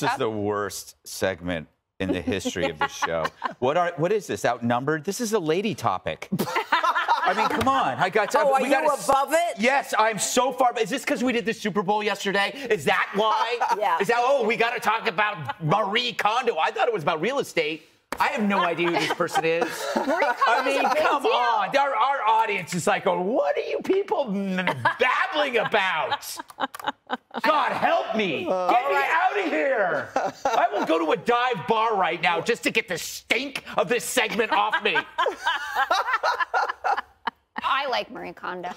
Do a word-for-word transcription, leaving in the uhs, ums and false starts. This is the worst segment in the history of the show. What are? What is this? Outnumbered? This is a lady topic. I mean, come on. I got to, oh, are we you gotta, above it? Yes, I'm so far. Is this because we did the Super Bowl yesterday? Is that why? Yeah. Is that, oh, we got to talk about Marie Kondo. I thought it was about real estate. I have no idea who this person is. I mean, come on. Our, our audience is like, oh, what are you people babbling about? God help me. Get me out of here. I will go to a dive bar right now just to get the stink of this segment off me. I like Marie Kondo.